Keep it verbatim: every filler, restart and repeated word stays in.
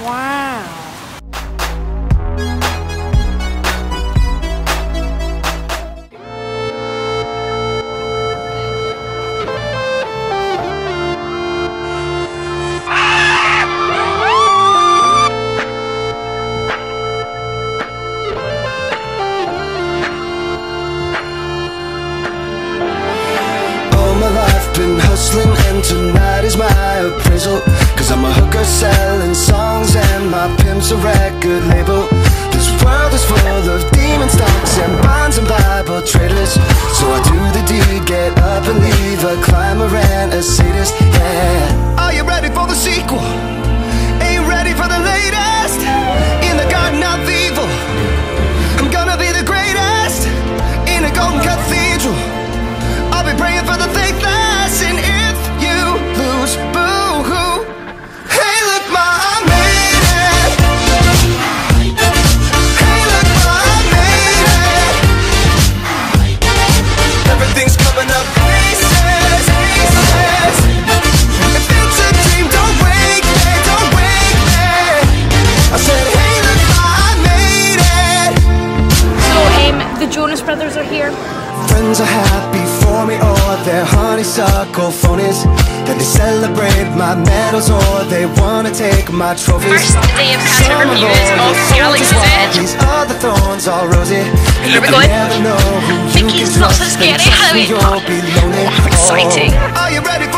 Wow. And tonight is my appraisal, cause I'm a hooker selling songs and my pimp's a record label. This world is full of demon stocks and bonds and Bible traders, so I do the deed, get up and leave, a climber and a sadist, yeah. Are you ready for the sequel? Are you ready for the latest? In the garden of evil, I'm gonna be the greatest. In a golden cathedral, I'll be praying for the faithless. And if you lose, boo-hoo. Hey, look, ma, I made it. Hey, look, ma, I made it. Everything's coming up aces, aces. If it's a dream, don't wake me, don't wake me. I said, hey, look, ma, I made it. So, um, the Jonas Brothers are here. Friends are happy for me or their honeysuckle phonies. Then they celebrate my medals or they want to take my trophies. First day of Canada review is off Galley's Edge. These other thorns all rosy. Here we go. I think it's not so scary. How it? Exciting. Are you ready?